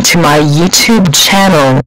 subscribing to my YouTube channel.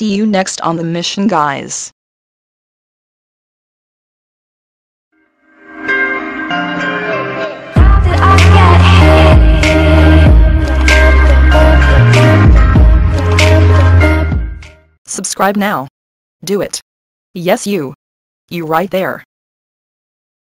See you next on the mission, guys. Subscribe now. Do it. Yes, you. You right there.